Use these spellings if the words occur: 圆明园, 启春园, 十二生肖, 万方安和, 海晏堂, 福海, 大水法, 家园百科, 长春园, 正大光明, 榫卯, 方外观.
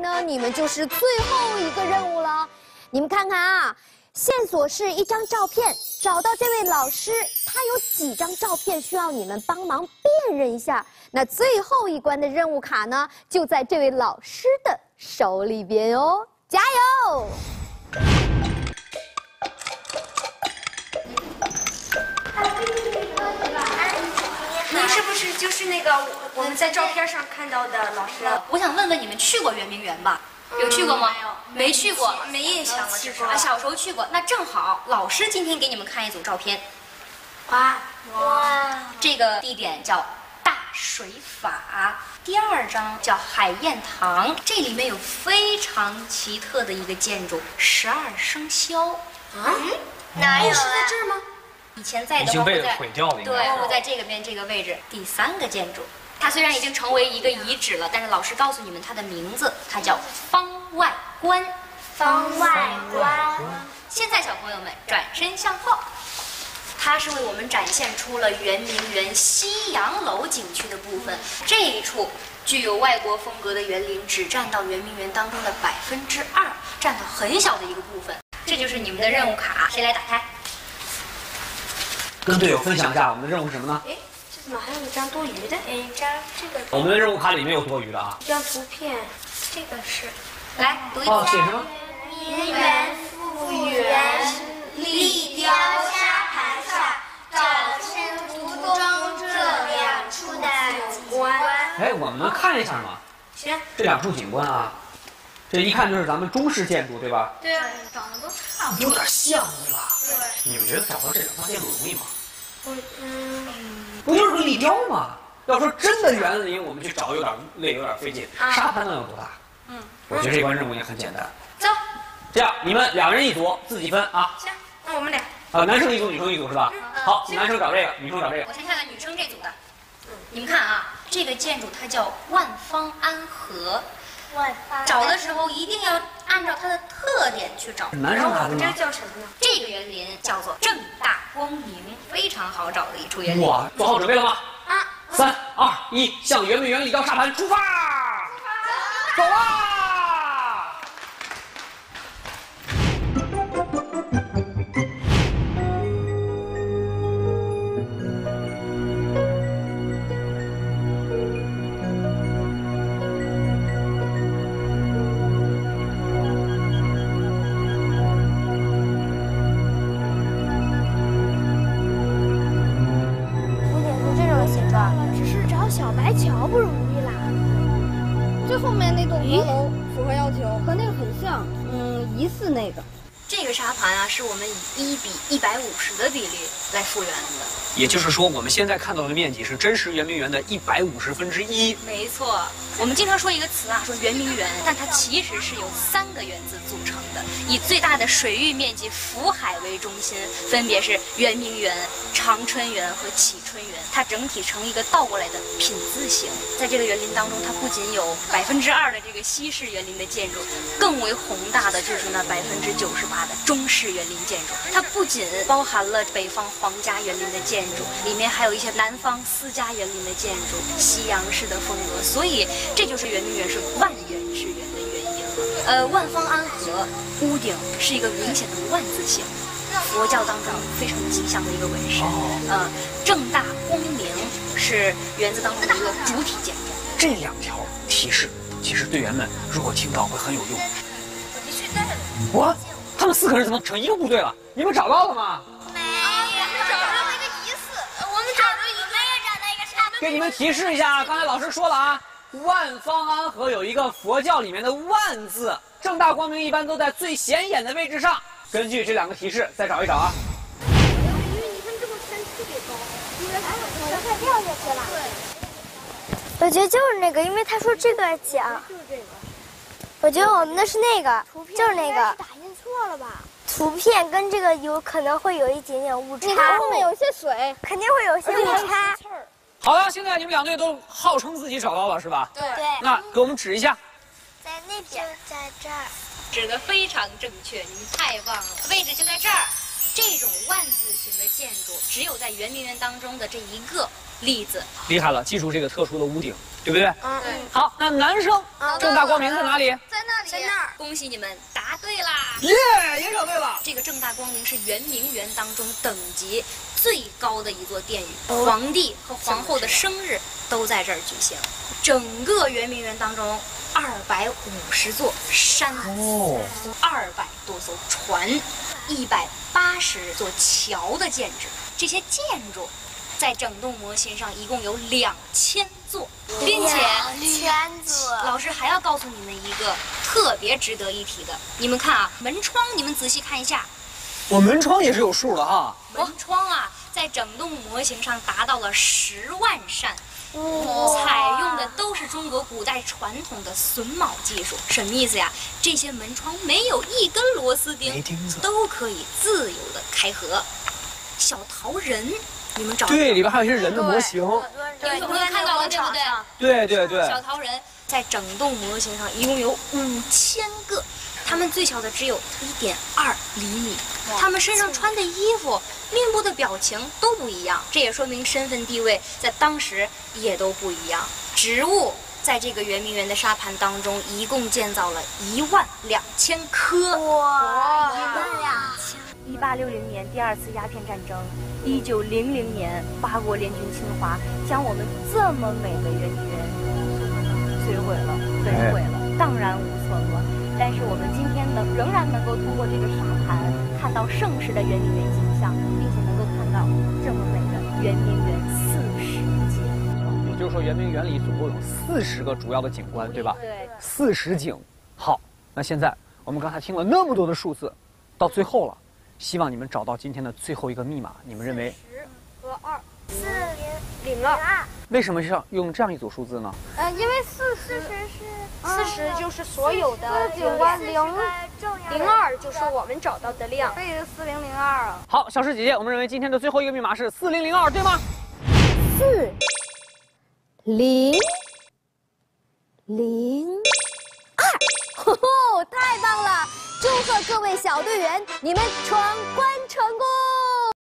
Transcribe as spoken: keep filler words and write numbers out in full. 呢，你们就是最后一个任务了。你们看看啊，线索是一张照片，找到这位老师，他有几张照片需要你们帮忙辨认一下。那最后一关的任务卡呢，就在这位老师的手里边哦，加油！ 是就是那个我们在照片上看到的老师。我想问问你们去过圆明园吧？有去过吗？没去过，没印象了。去过，小时候去过。那正好，老师今天给你们看一组照片。哇哇！这个地点叫大水法，第二张叫海晏堂，这里面有非常奇特的一个建筑——十二生肖。嗯，哪有？是在这儿吗？ 以前在的话会在对会在这个边这个位置。第三个建筑，它虽然已经成为一个遗址了，但是老师告诉你们它的名字，它叫方外观。方外观。现在小朋友们转身向后，它是为我们展现出了圆明园西洋楼景区的部分。这一处具有外国风格的园林只占到圆明园当中的百分之二，占到很小的一个部分。这就是你们的任务卡，谁来打开？ 跟队友分享一下我们的任务是什么呢？哎，这怎么还有一张多余的？哎，一张这个。我们的任务卡里面有多余的啊。一张图片，这个是。来读一下。哦，写什么？名园复原，立雕沙盘上，找出图中这两处的景观。哎，我们能看一下吗？行。这两处景观啊，这一看就是咱们中式建筑，对吧？对啊，长得都差不多。有点像是吧？ 你们觉得找到这两套建筑容易吗？我嗯，不就是个立雕吗？要说真的园林，我们去找有点累，有点费劲。沙盘能有多大？嗯，我觉得这关任务也很简单。走，这样你们两人一组，自己分啊。行，那我们俩。啊，男生一组，女生一组是吧？好，男生找这个，女生找这个。我先看看女生这组的。你们看啊，这个建筑它叫万方安和。 找的时候一定要按照它的特点去找。男生卡这叫什么呢？这个园林叫做正大光明，非常好找的一处园林。哇，做好准备了吗？啊！三二一，向圆明园立交沙盘出发！走啊！是我们以一比一百五十的比例来复原的，也就是说，我们现在看到的面积是真实圆明园的一百五十分之一。没错，我们经常说一个词啊，说圆明园，但它其实是由三个园子组成的，以最大的水域面积福海为中心，分别是圆明园、长春园和启春园，它整体呈一个倒过来的品字形。在这个园林当中，它不仅有百分之二的这个西式园林的建筑，更为宏大的就是那百分之九十八的中式园。 园林建筑，它不仅包含了北方皇家园林的建筑，里面还有一些南方私家园林的建筑，西洋式的风格，所以这就是圆明园是万园之园的原因了。呃，万方安和，屋顶是一个明显的万字形，佛教当中非常吉祥的一个纹饰。呃，正大光明是园子当中的一个主体建筑。这两条提示其实队员们如果听到会很有用。我必须带了。我。 他们四个人怎么成一个部队了？你们找到了吗？没有，我们找着了一个疑似，我们找着一个，没有找到一个差。给你们提示一下，刚才老师说了啊，万方安和有一个佛教里面的“万”字，正大光明一般都在最显眼的位置上。根据这两个提示，再找一找啊。因为你看这个山特别高，因为它快掉下去了。对，我觉得就是那个，因为他说这个讲，就是这个。我觉得我们的是那个，就是那个。 错了吧？图片跟这个有可能会有一点点误差。你看后面有些水，肯定会有些误差。好了，现在你们两队都号称自己找到了，是吧？对。那给我们指一下。在那边，在这儿。指的非常正确，你们太棒了。位置就在这儿。这种万字形的建筑，只有在圆明园当中的这一个例子。厉害了，记住这个特殊的屋顶。对不对？嗯。好，那男生正大光明在哪里？在那里。在那儿。恭喜你们答对啦！耶，也找对了。这个正大光明是圆明园当中等级最高的一座殿宇，皇帝和皇后的生日都在这儿举行。整个圆明园当中，二百五十座山，二百多艘船，一百八十座桥的建制，这些建筑。 在整栋模型上一共有两千座，并且老师还要告诉你们一个特别值得一提的，你们看啊，门窗，你们仔细看一下，我门窗也是有数的哈。门窗啊，在整栋模型上达到了十万扇，采用的都是中国古代传统的榫卯技术。什么意思呀？这些门窗没有一根螺丝钉，都可以自由的开合。小陶人。 你们找对里边还有一些人的模型，对，你们看到了对不对？对对对。小陶人在整栋模型上一共有五千个，他们最小的只有一点二厘米，他们身上穿的衣服、面部的表情都不一样，这也说明身份地位在当时也都不一样。植物在这个圆明园的沙盘当中，一共建造了一万两千棵。哇，一万两千。 一八六零年第二次鸦片战争，一九零零年八国联军侵华，将我们这么美的圆明园摧毁了、焚毁了，荡然无存了。但是我们今天能仍然能够通过这个沙盘看到盛世的圆明园景象，并且能够看到这么美的圆明园四十景。也就是说，圆明园里总共有四十个主要的景观，对吧？对。四十景。好，那现在我们刚才听了那么多的数字，到最后了。 希望你们找到今天的最后一个密码。你们认为十和二四零零二，为什么要用这样一组数字呢？呃，因为四十是四十就是所有的景观，零零二就是我们找到的量，所以是四零零二啊。好，小石姐姐，我们认为今天的最后一个密码是四零零二，对吗？四零零二，吼吼，太棒了！祝贺各位小队员，你们闯关成功！